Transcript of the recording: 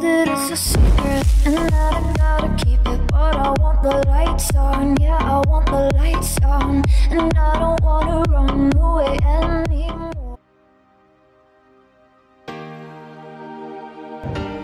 know that it's a secret and that I gotta keep it, but I want the lights on, yeah, I want the lights on, and I don't wanna run away anymore.